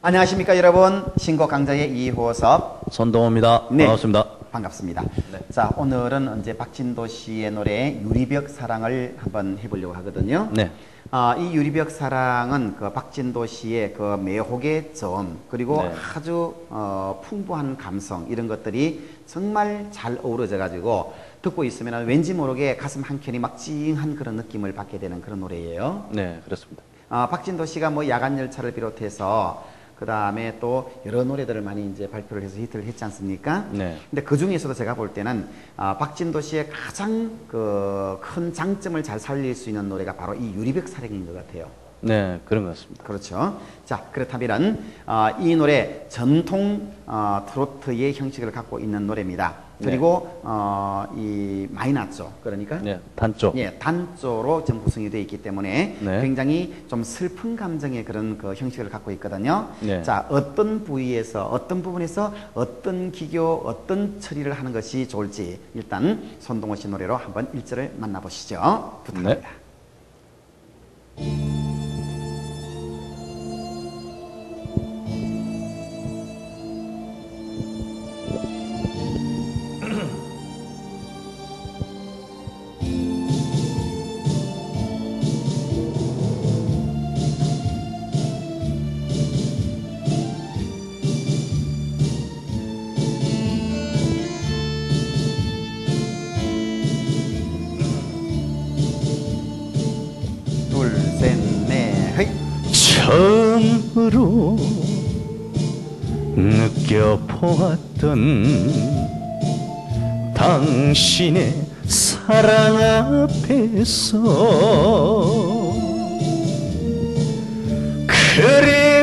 안녕하십니까 여러분. 신곡 강좌의 이호섭 손동호입니다. 네. 반갑습니다. 반갑습니다. 네. 자, 오늘은 이제 박진도 씨의 노래 유리벽 사랑을 한번 해보려고 하거든요. 네. 이 유리벽 사랑은 그 박진도 씨의 그 매혹의 점 그리고 네. 아주 풍부한 감성 이런 것들이 정말 잘 어우러져 가지고 듣고 있으면 왠지 모르게 가슴 한 켠이 막 찡한 그런 느낌을 받게 되는 그런 노래예요. 네, 그렇습니다. 박진도 씨가 뭐 야간 열차를 비롯해서 그 다음에 또 여러 노래들을 많이 이제 발표를 해서 히트를 했지 않습니까? 네. 근데 그 중에서도 제가 볼 때는 박진도 씨의 가장 그 큰 장점을 잘 살릴 수 있는 노래가 바로 이 유리벽 사랑인 것 같아요. 네, 그런 것 같습니다. 그렇죠. 자, 그렇다면 이 노래 전통 트로트의 형식을 갖고 있는 노래입니다. 그리고 네. 이 마이너조, 그러니까 네, 단조. 예, 단조로 좀 구성이 되어 있기 때문에 네. 굉장히 좀 슬픈 감정의 그런 그 형식을 갖고 있거든요. 네. 자, 어떤 부위에서 어떤 부분에서 어떤 기교 어떤 처리를 하는 것이 좋을지 일단 손동호 씨 노래로 한번 1절을 만나보시죠. 부탁합니다. 네. 처음으로 느껴보았던 당신의 사랑 앞에서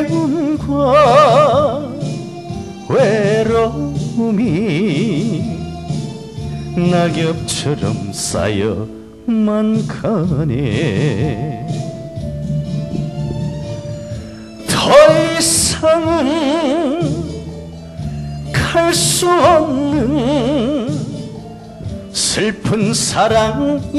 그리움과 외로움이 낙엽처럼 쌓여만 가네. 더 이상은 갈 수 없는 슬픈 사랑이었다면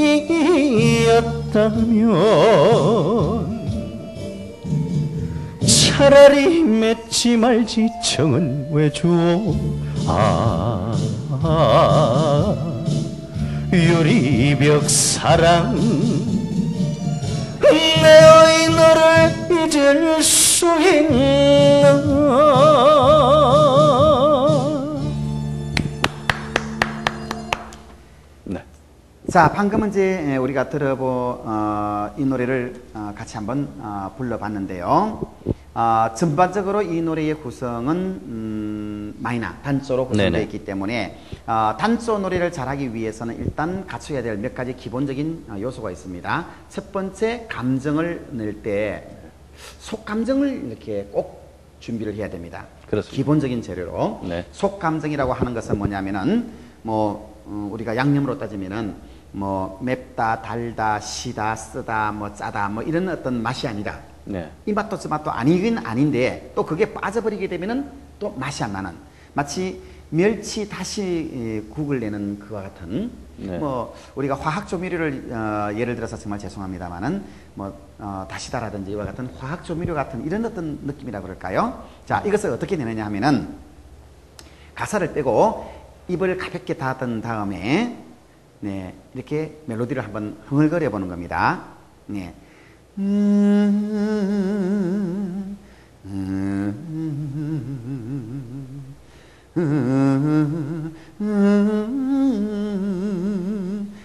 차라리 맺지 말지 정은 왜 주오. 유리벽 사랑 내의 너를 잊을 수 있나. 네. 자, 방금 이제 우리가 이 노래를 같이 한번 불러봤는데요. 전반적으로 이 노래의 구성은 마이너, 단조로 구성되어 있기 때문에 단조 노래를 잘하기 위해서는 일단 갖춰야 될 몇 가지 기본적인 요소가 있습니다. 첫 번째, 감정을 낼 때 속감정을 이렇게 꼭 준비를 해야 됩니다. 그렇습니다. 기본적인 재료로. 네. 속감정이라고 하는 것은 뭐냐면은 뭐 우리가 양념으로 따지면은 뭐 맵다, 달다, 시다, 쓰다, 뭐 짜다, 뭐 이런 어떤 맛이 아니다. 네. 이 맛도 저 맛도 아니긴 아닌데 또 그게 빠져버리게 되면은 또 맛이 안 나는, 마치 멸치 다시 국을 내는 그와 같은. 네. 뭐 우리가 화학 조미료를 예를 들어서 정말 죄송합니다만은 뭐 다시다라든지 이와 같은 화학 조미료 같은 이런 어떤 느낌이라 그럴까요? 자, 이것을 어떻게 내느냐 하면은 가사를 빼고 입을 가볍게 닫은 다음에 네, 이렇게 멜로디를 한번 흥얼거려 보는 겁니다. 네.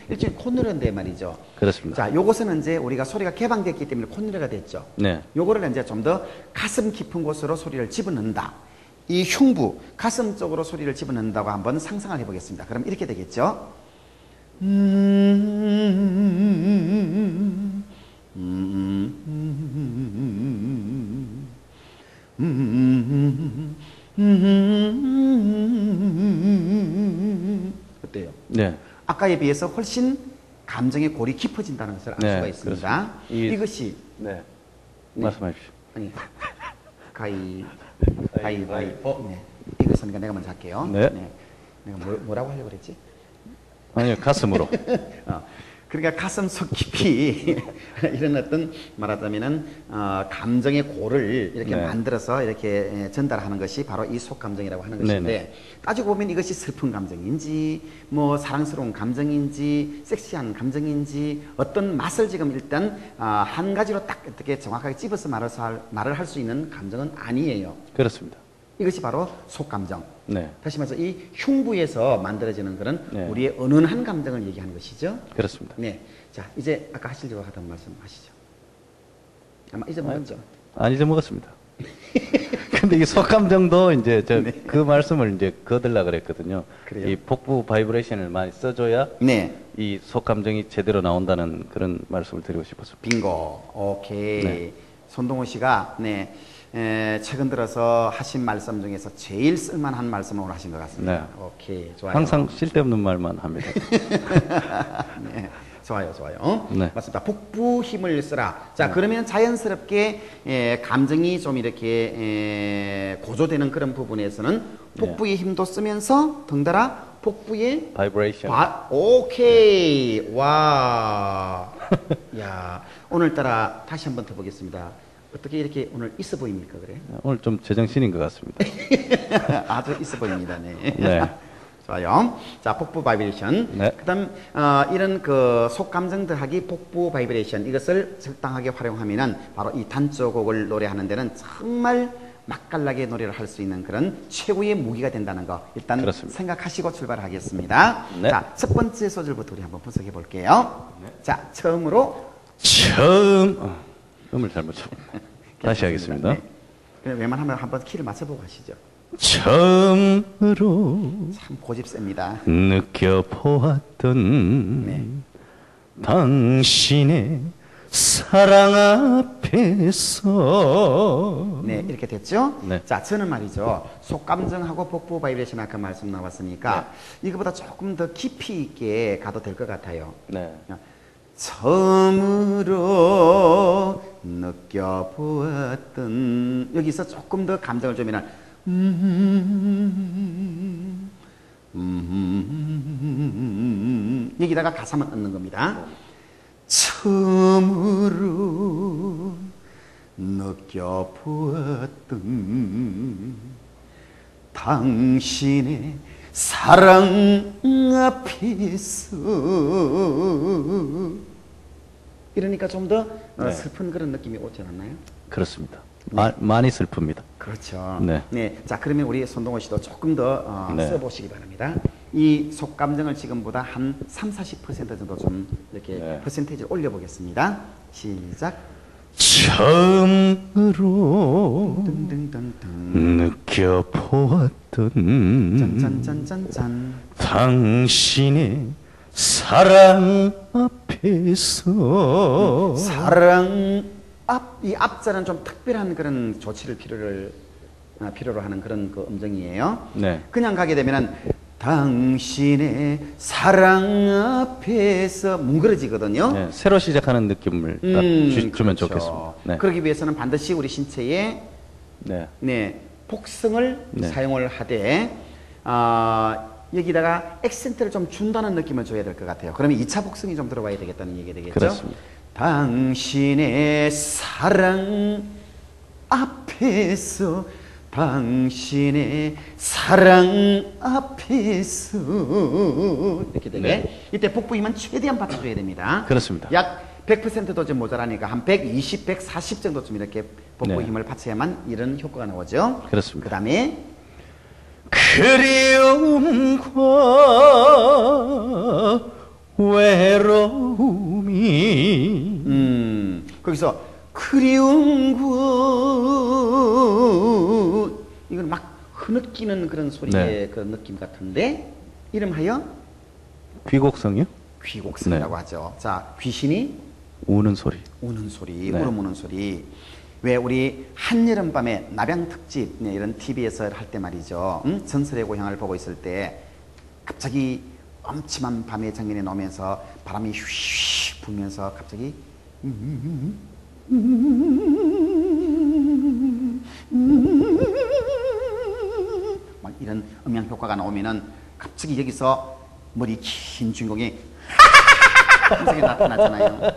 일종의 콧노래인데 말이죠. 그렇습니다. 자, 요것은 이제 우리가 소리가 개방됐기 때문에 콧노래가 됐죠. 네. 요거를 이제 좀 더 가슴 깊은 곳으로 소리를 집어넣는다. 이 흉부, 가슴 쪽으로 소리를 집어넣는다고 한번 상상을 해보겠습니다. 그럼 이렇게 되겠죠. 어때요? 네. 아까에 비해서 훨씬 감정의 골이 깊어진다는 것을 알 네, 수가 있습니다. 이것이 네. 네. 말씀하십시오. 아니, 가위바위보. 네. 이것은 내가 먼저 할게요. 네. 네. 내가 뭐라고 하려고 그랬지? 아니요, 가슴으로. 그러니까 가슴 속 깊이 이런 어떤 말하자면은 감정의 고를 이렇게 네. 만들어서 이렇게 전달하는 것이 바로 이 속 감정이라고 하는 것인데 네네. 따지고 보면 이것이 슬픈 감정인지 뭐 사랑스러운 감정인지 섹시한 감정인지 어떤 맛을 지금 일단 한 가지로 딱 어떻게 정확하게 집어서 말을 할 수 있는 감정은 아니에요. 그렇습니다. 이것이 바로 속 감정. 네. 다시 말해서 이 흉부에서 만들어지는 그런 네. 우리의 은은한 감정을 얘기하는 것이죠. 그렇습니다. 네. 자, 이제 아까 하시려고 하던 말씀 하시죠. 아마 잊어먹었죠? 안 잊어먹었습니다. 근데 이 속 감정도 이제 저 그 네. 말씀을 이제 거들라 그랬거든요. 그래요? 이 복부 바이브레이션을 많이 써줘야 네. 이 속 감정이 제대로 나온다는 그런 말씀을 드리고 싶었습니다. 빙고. 오케이. 네. 손동호 씨가 네. 최근 들어서 하신 말씀 중에서 제일 쓸만한 말씀을 오늘 하신 것 같습니다. 네. 오케이, 좋아요. 항상 쓸데없는 말만 합니다. 네. 좋아요, 좋아요. 네. 맞습니다. 복부 힘을 쓰라. 자, 네. 그러면 자연스럽게 감정이 좀 이렇게 고조되는 그런 부분에서는 복부의 네. 힘도 쓰면서 덩달아 복부의 바이브레이션. 오케이, 네. 와. 야, 오늘따라 다시 한 번 더 보겠습니다. 어떻게 이렇게 오늘 있어 보입니까? 그래? 오늘 좀 제정신인 것 같습니다. 아주 있어 보입니다. 네. 네. 좋아요. 자, 복부 바이브레이션. 네. 그 다음, 이런 그 속 감정 더하기 복부 바이브레이션 이것을 적당하게 활용하면은 바로 이 단조곡을 노래하는 데는 정말 맛깔나게 노래를 할 수 있는 그런 최고의 무기가 된다는 거 일단 그렇습니다. 생각하시고 출발하겠습니다. 네. 자, 첫 번째 소절부터 우리 한번 분석해 볼게요. 네. 자, 처음으로. 음을 잘못 쳐. 다시 하겠습니다. 네. 그냥 웬만하면 한번 키를 맞춰보고 하시죠. 처음으로 참 고집셉니다. 느껴보았던 네. 당신의 사랑 앞에서 네 이렇게 됐죠? 네. 자 저는 말이죠 속감정하고 복부 바이브레이션 아까 말씀 나왔으니까 네. 이거보다 조금 더 깊이 있게 가도 될 것 같아요. 네. 처음으로 느껴보았던 여기서 조금 더 감정을 좀 이런 여기다가 가사만 넣는 겁니다. 처음으로 느껴보았던 당신의 사랑 앞에서 이러니까 좀 더 네. 슬픈 그런 느낌이 오지 않았나요? 그렇습니다. 네. 많이 슬픕니다. 그렇죠. 네. 네. 자, 그러면 우리 손동호 씨도 조금 더 네. 써보시기 바랍니다. 이 속감정을 지금보다 한 30~40% 정도 좀 이렇게 네. 퍼센테이지를 올려보겠습니다. 시작. 처음으로 느껴보았던 짠짠짠짠짠. 당신의 사랑 앞에서 사랑 앞, 이 앞자는 좀 특별한 그런 조치를 필요로 하는 그런 그 음정이에요. 네. 그냥 가게 되면은 당신의 사랑 앞에서 뭉그러지거든요. 네, 새로 시작하는 느낌을 딱 주면 그렇죠. 좋겠습니다. 네. 그러기 위해서는 반드시 우리 신체에 네. 네, 복성을 네. 사용을 하되 여기다가 액센트를 좀 준다는 느낌을 줘야 될 것 같아요. 그러면 2차 복성이 좀 들어와야 되겠다는 얘기가 되겠죠? 그렇습니다. 당신의 사랑 앞에서 당신의 사랑 앞에서 이렇게 되게 네. 이때 복부 힘은 최대한 받쳐줘야 됩니다. 그렇습니다. 약 100%도 좀 모자라니까 한 120, 140 정도쯤 이렇게 복부 네. 힘을 받쳐야만 이런 효과가 나오죠. 그렇습니다. 그 다음에 그리움과 외로움이 거기서 그리움과 이건 막 흐느끼는 그런 소리의 네. 그런 느낌 같은데 이름하여 귀곡성이요? 귀곡성이라고 네. 하죠. 자, 귀신이 우는 소리. 우는 소리, 네. 울음 우는 소리. 왜 우리 한여름밤에 납양특집 네, 이런 TV에서 할 때 말이죠. 전설의 고향을 보고 있을 때 갑자기 엄침한 밤의 장면에 나오면서 바람이 휘 불면서 갑자기 막 이런 음향 효과가 나오면은 갑자기 여기서 머리 긴 주인공이 한석이 나타났잖아요.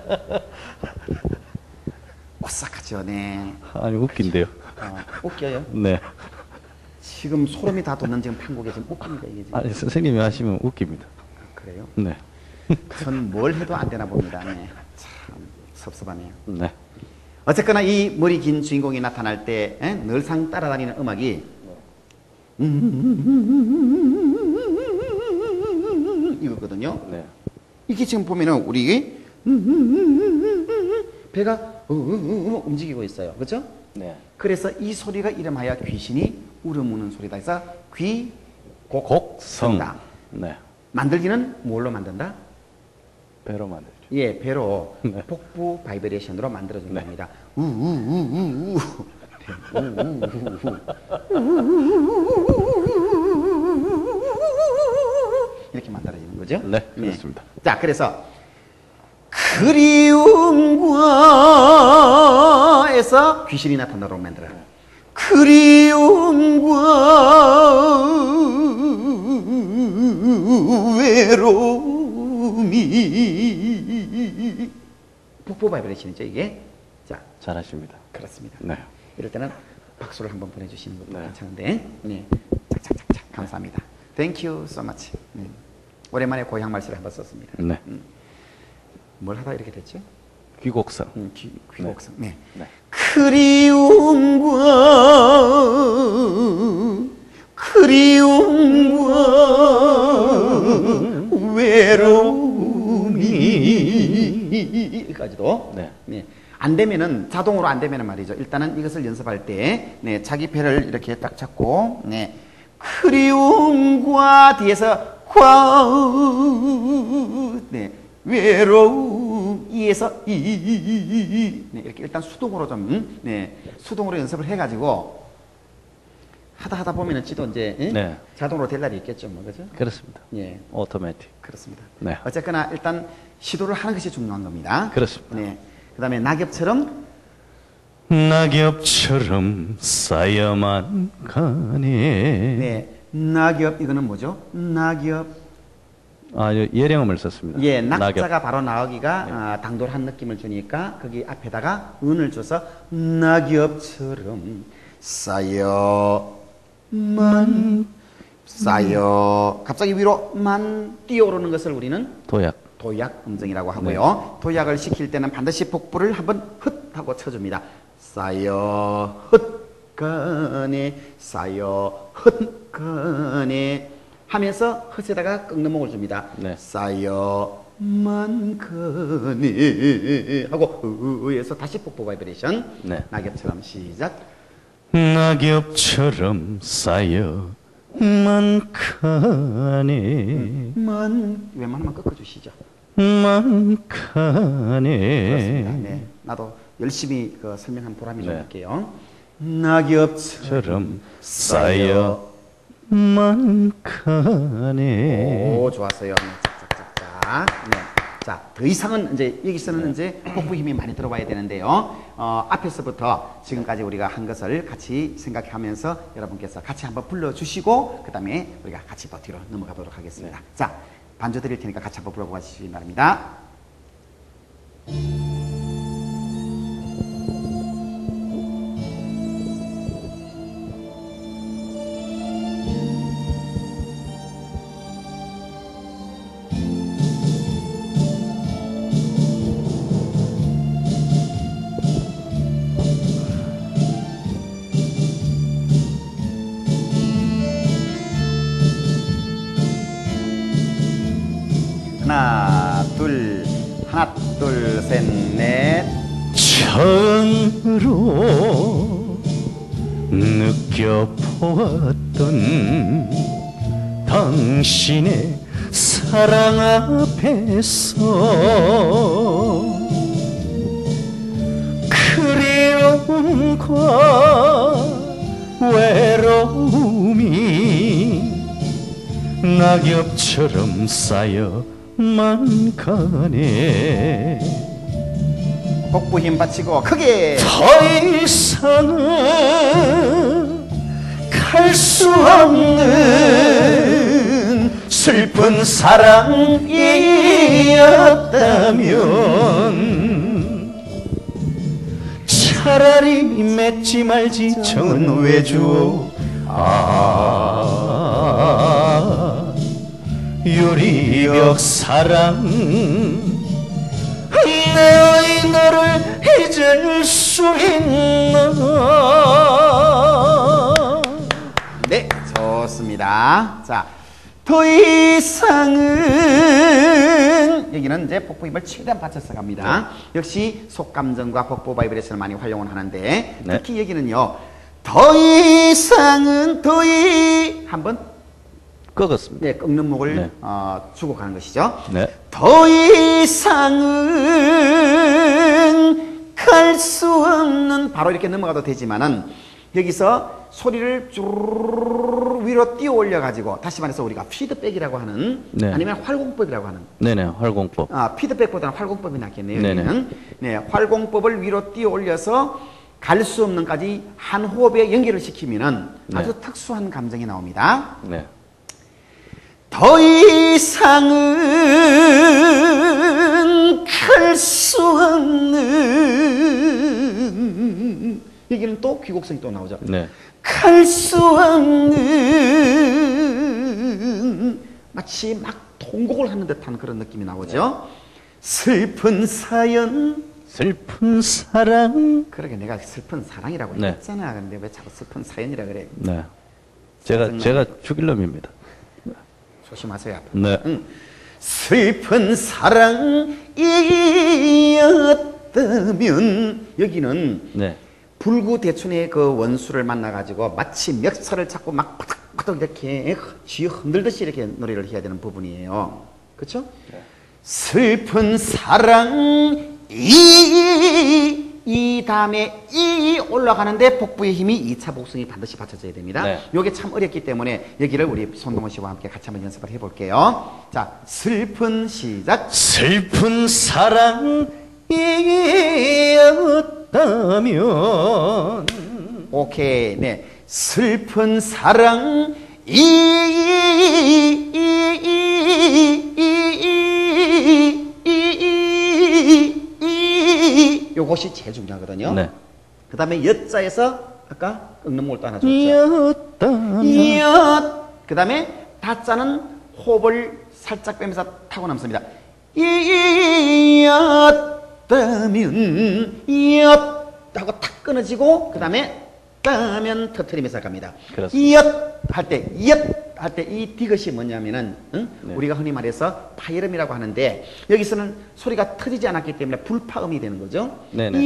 오싹하죠, 네. 아니 웃긴데요. 웃겨요? 네. 지금 소름이 다 돋는 지금 판국에 지금 웃깁니다 이게 지금. 아니 선생님이 하시면 웃깁니다. 그래요? 네. 전 뭘 해도 안 되나 봅니다. 네. 참 섭섭하네요. 네. 어쨌거나 이 머리 긴 주인공이 나타날 때 늘상 따라다니는 음악이 이거거든요. 네. 이게 지금 보면은 우리 배가 움직이고 있어요. 그렇죠? 네. 그래서 이 소리가 이름하여 귀신이 울어무는 소리다. 그래서 귀곡성. 네. 만들기는 뭘로 만든다? 배로 만들죠. 예, 배로. 네. 복부 바이브레이션으로 만들어준 겁니다. 네. 이렇게 만들어지는 거죠? 네, 그렇습니다. 네. 자, 그래서 그리움과에서 귀신이 나타나도록 만들어요. 그리움과 외로움이 폭포 바이브레이션이죠, 이게? 자, 잘하십니다. 그렇습니다. 네. 이럴 때는 박수를 한번 보내주시는 것도 네. 괜찮은데. 네. 착착착착. 감사합니다. Thank you so much. 네. 오랜만에 고향 말씨를 한번 썼습니다. 네. 뭘 하다 이렇게 됐죠? 귀곡성. 귀곡성. 네. 네. 네. 그리움과 외로움이 까지도. 네. 네. 안 되면은 자동으로 안 되면은 말이죠. 일단은 이것을 연습할 때 네, 자기 배를 이렇게 딱 잡고 네. 그리움과 뒤에서 과 네. 외로움 이에서 이 네, 이렇게 일단 수동으로 좀 네. 수동으로 연습을 해 가지고 하다 보면은 지도 이제 네. 자동으로 될 날이 있겠죠, 뭐 그죠? 그렇습니다. 예, 오토매틱. 그렇습니다. 네. 어쨌거나 일단 시도를 하는 것이 중요한 겁니다. 그렇습니다. 네. 그다음에 낙엽처럼 쌓여만 가네. 네, 낙엽 이거는 뭐죠? 낙엽. 아, 예령음을 썼습니다. 예, 낙자가 낙엽. 바로 나오기가 네. 아, 당돌한 느낌을 주니까 거기 앞에다가 은을 줘서 낙엽처럼 쌓여만 갑자기 위로만 뛰어오르는 것을 우리는 도약 음정이라고 하고요. 네. 도약을 시킬 때는 반드시 복부를 한번 흣 하고 쳐줍니다. 쌓여 흣간에 쌓여 흣간에 하면서 흣에다가 꺾넘목을 줍니다. 네. 쌓여만 간에 하고 으에서 다시 복부 바이브레이션. 네. 낙엽처럼 시작. 낙엽처럼 쌓여 만카네 웬만하면 꺾어주시죠. 만카네 그렇습니다. 네. 나도 열심히 그 설명한 보람이 네. 좀 있게요. 낙엽처럼 쌓여 만카네 오 좋았어요. 짝짝짝짝. 네. 자, 더 이상은 이제 여기서는 네. 이제 복부 힘이 많이 들어와야 되는데요. 앞에서부터 지금까지 우리가 한 것을 같이 생각하면서 여러분께서 같이 한번 불러주시고 그 다음에 우리가 같이 더 뒤로 넘어가 보도록 하겠습니다. 네. 자, 반주 드릴 테니까 같이 한번 불러보아 주시기 바랍니다. 처음으로 느껴보았던 당신의 사랑 앞에서 그리움과 외로움이 낙엽처럼 쌓여만 가네 복부 힘 받치고 크게 더 이상은 갈 수 없는 슬픈 사랑이 아니었다면 차라리 맺지 말지 정은 왜 주어 아 유리벽 사랑 내의 너를 잊을 수 있나. 네, 좋습니다. 자, 더 이상은 여기는 이제 복부 힘을 최대한 받쳐서 갑니다. 네. 역시 속감정과 복부 바이브레이션을 많이 활용을 하는데 네. 특히 여기는요. 더 이상은 한번 꺾었습니다. 네, 꺾는 목을 네. 주고 가는 것이죠. 네. 더 이상은 갈 수 없는 바로 이렇게 넘어가도 되지만은 여기서 소리를 쭈르르 위로 띄어 올려가지고 다시 말해서 우리가 피드백이라고 하는 네. 아니면 활공법이라고 하는 네네 활공법 피드백보다는 활공법이 낫겠네요. 여기는. 네, 활공법을 위로 띄어 올려서 갈 수 없는까지 한 호흡에 연결을 시키면은 네. 아주 특수한 감정이 나옵니다. 네. 더 이상은 갈 수 없는 여기는 또 귀곡성이 또 나오죠. 네. 갈 수 없는 마치 막 통곡을 하는 듯한 그런 느낌이 나오죠. 네. 슬픈 사연 슬픈 사랑 그러게 내가 슬픈 사랑이라고 네. 했잖아. 근데 왜 자꾸 슬픈 사연이라 그래. 네. 제가 죽일 놈입니다. 조심하세요. 네. 응. 슬픈 사랑이었다면 여기는 네. 불구대춘의 그 원수를 만나가지고 마치 멱살을 잡고 막 파닥파닥 이렇게 쥐 흔들듯이 이렇게 노래를 해야 되는 부분이에요. 그렇죠? 네. 슬픈 사랑 이 다음에 이 올라가는데 복부의 힘이 2차 복성이 반드시 받쳐져야 됩니다. 네. 요게 참 어렵기 때문에 여기를 우리 손동호 씨와 함께 같이 한번 연습을 해볼게요. 자, 슬픈 시작. 슬픈 사랑이었다면 오케이. 네. 슬픈 사랑 요것이 제일 중요하거든요. 네. 그 다음에 엿자에서 아까 엉는목을 또 하나 줬죠. 엿. 그 다음에 다자는 호흡을 살짝 빼면서 타고 남습니다. 엿다면 엿 하고 탁 끊어지고 그 다음에 따면 터트리면서 갑니다. 엿 할 때 이 디귿이 뭐냐면은 응? 네. 우리가 흔히 말해서 파열음이라고 하는데 여기서는 소리가 터지지 않았기 때문에 불파음이 되는 거죠. 네네.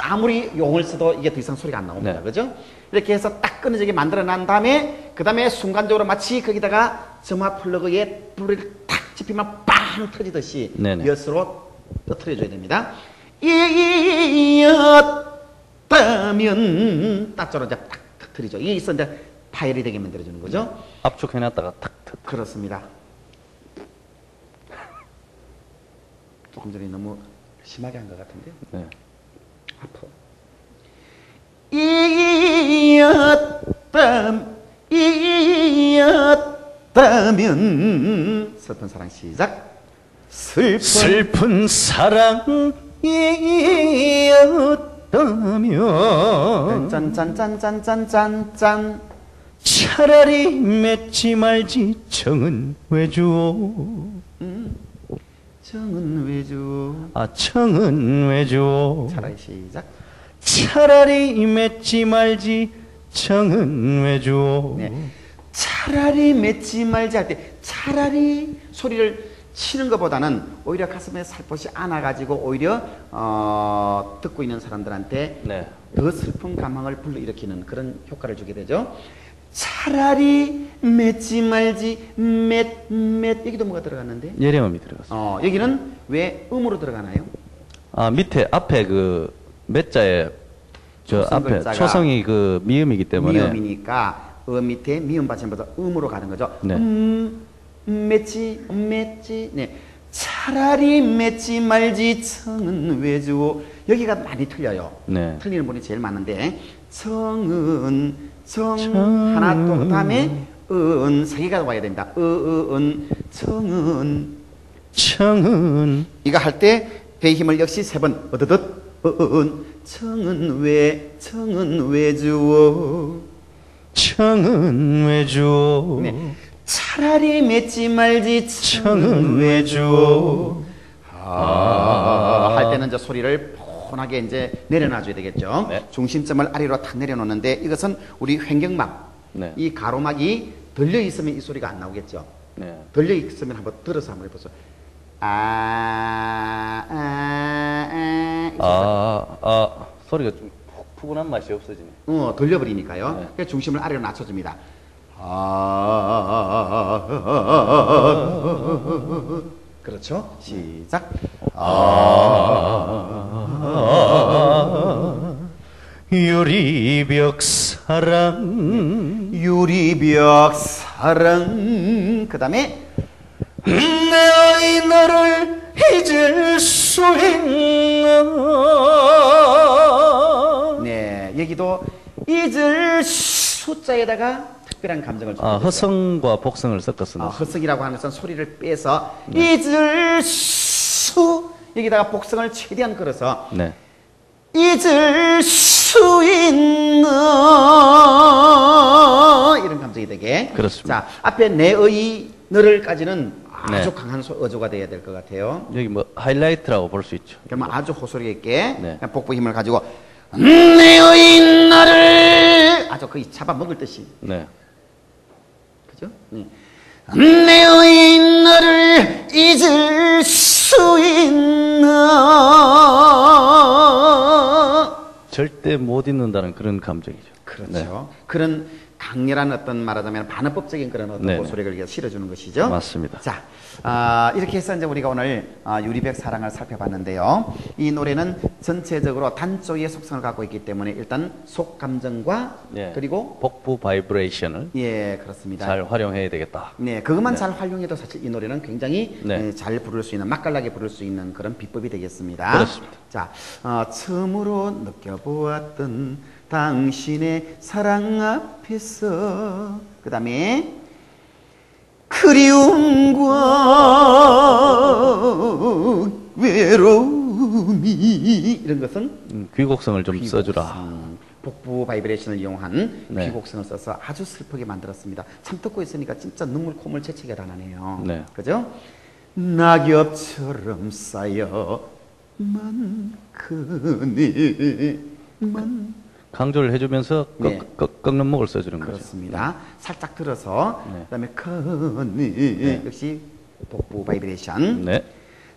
아무리 용을 써도 이게 더 이상 소리가 안 나옵니다. 네. 그죠? 이렇게 해서 딱 끊어지게 만들어 난 다음에 그 다음에 순간적으로 마치 거기다가 점화 플러그에 불을 탁 집히면 빵 터지듯이 엿으로 터트려줘야 됩니다. 이었다면 따쪼로 이제 탁 터트리죠. 이게 있어 이제 파열이 되게 만들어주는 거죠. 압축해놨다가 탁 터트. 그렇습니다. 조금 전에 너무 심하게 한 것 같은데. 네. 아파. 이었다면 슬픈 사랑 시작. 슬픈 사랑 이었다면 짠짠짠짠짠짠짠 차라리 맺지 말지 정은 왜 주오 정은 왜 주오 정은 왜 주오 차라리 시작 차라리 맺지 말지 정은 왜 주오 네. 차라리 맺지 말지 할 때 차라리 소리를 치는 것보다는 오히려 가슴에 살포시 안아가지고 오히려 듣고 있는 사람들한테 네. 더 슬픈 감항을 불러일으키는 그런 효과를 주게 되죠. 차라리 맺지 말지 맺 여기도 뭐가 들어갔는데? 예령음이 들어갔어요. 여기는 왜 음으로 들어가나요? 아 밑에 앞에 그 맺자에 저 앞에 초성이 그 미음이기 때문에 미음이니까 밑에 미음 받침보다 음으로 가는 거죠. 네. 맺지 네 차라리 맺지 말지 정은 왜 주오 여기가 많이 틀려요. 네. 틀리는 분이 제일 많은데 정은 하나 또 다음에 은, 세 개가 와야 됩니다. 은, 청은. 청은. 이거 할 때 배의 힘을 역시 세 번 얻어듯. 은, 청은 왜 주워. 청은 왜 주워. 네. 차라리 맺지 말지. 청은 왜 주워. 할 때는 이제 소리를 포근하게 이제 내려놔줘야 되겠죠. 네. 중심점을 아래로 탁 내려놓는데 이것은 우리 횡격막. 네. 이 가로막이 들려 있으면 이 소리가 안 나오겠죠. 네. 들려 있으면 한번 들어서 한번 해보세요. 소리가 좀 푸근한 맛이 없어지네. 들려버리니까요. 네. 그래서 중심을 아래로 낮춰줍니다. 그렇죠. 시작. 유리벽 사랑. 유리벽 사랑. 그 다음에 내 아이 나를 잊을 수 있나. 네, 여기도 잊을 숫자에다가 특별한 감정을 줍니다. 허성과 복성을 섞었습니다. 허성이라고 하는 것은 소리를 빼서. 네. 잊을 수, 여기다가 복성을 최대한 걸어서. 네. 잊을 수 있는 이런 감정이 되게. 그렇습니다. 자, 앞에 내의 너를까지는 아주. 네. 강한 어조가 돼야 될 것 같아요. 여기 뭐 하이라이트라고 볼 수 있죠. 그러면 이거. 아주 호소력 있게. 네. 복부 힘을 가지고 내의 너를 아주 거의 잡아먹을 듯이. 네. 그죠? 네. 내의 너를 잊을 수 있나. 절대 못 잊는다는 그런 감정이죠. 그렇죠. 네. 그런 강렬한 어떤 말하자면 반어법적인 그런 어떤 목소리를 실어주는 것이죠. 맞습니다. 자, 이렇게 해서 이제 우리가 오늘 유리벽 사랑을 살펴봤는데요. 이 노래는 전체적으로 단조의 속성을 갖고 있기 때문에 일단 속 감정과. 네. 그리고 복부 바이브레이션을. 예, 그렇습니다. 잘 활용해야 되겠다. 네, 그것만. 네. 잘 활용해도 사실 이 노래는 굉장히. 네. 잘 부를 수 있는, 맛깔나게 부를 수 있는 그런 비법이 되겠습니다. 그렇습니다. 자, 처음으로 느껴보았던 당신의 사랑 앞에서, 그 다음에 그리움과 외로움이, 이런 것은 귀곡성을 좀 써주라. 복부 바이브레이션을 이용한. 네. 귀곡성을 써서 아주 슬프게 만들었습니다. 참 듣고 있으니까 진짜 눈물 콧물 채채가 다 나네요. 네. 그죠? 낙엽처럼 쌓여만 그네만. 강조를 해주면서 꺾는 목을 써주는 거죠. 그렇습니다. 살짝 들어서. 네. 그다음에 커니. 네. 역시 복부 바이브레이션. 네.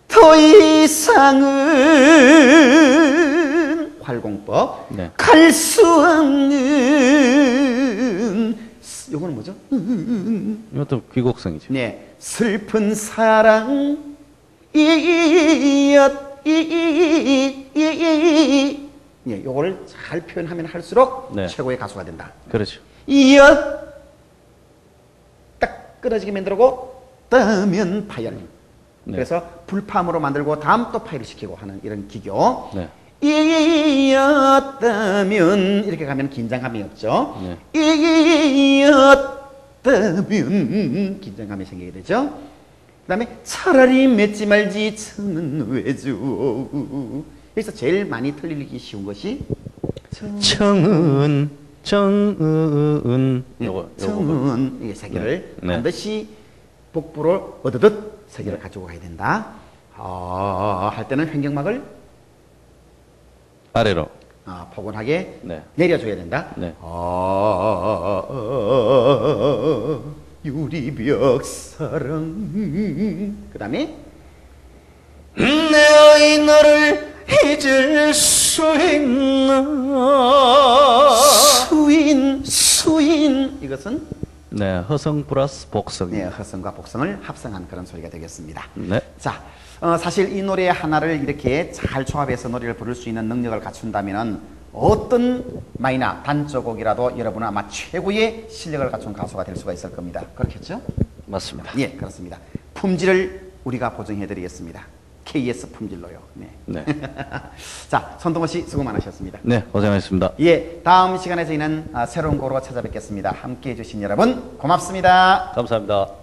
더 이상은 활공법. 네. 갈 수 없는 요거는 뭐죠? 이것도 귀곡성이죠. 네. 슬픈 사랑 이엇. 예, 요거를 잘 표현하면 할수록. 네. 최고의 가수가 된다. 그렇죠. 이어 딱 끊어지게 만들고 따면 파열림. 네. 그래서 불파음으로 만들고 다음 또 파열을 시키고 하는 이런 기교. 네. 이어 따면 이렇게 가면 긴장감이 없죠. 네. 이어 따면 긴장감이 생기게 되죠. 그 다음에 차라리 맺지 말지 청은 왜 주워. 여기서 제일 많이 틀리기 쉬운 것이 청은. 네, 청은 이게 세 개를. 네. 반드시 복부로 얻어듯 세 개를. 네. 가지고 가야 된다. 할 때는 횡격막을 아래로 포근하게. 네. 내려줘야 된다. 네. 유리벽 사랑. 그 다음에 내 아이 너를 잊을 수 있나. 수인 이것은. 네, 허성 플러스 복성. 네, 허성과 복성을 합성한 그런 소리가 되겠습니다. 네. 자, 사실 이 노래 하나를 이렇게 잘 조합해서 노래를 부를 수 있는 능력을 갖춘다면은 어떤 마이너 단조곡이라도 여러분은 아마 최고의 실력을 갖춘 가수가 될 수가 있을 겁니다. 그렇겠죠? 맞습니다. 예, 그렇습니다. 품질을 우리가 보증해 드리겠습니다. KS 품질로요. 네. 네. 자, 손동호 씨 수고 많으셨습니다. 네, 고생하셨습니다. 예, 다음 시간에 저희는 새로운 곡으로 찾아뵙겠습니다. 함께해 주신 여러분 고맙습니다. 감사합니다.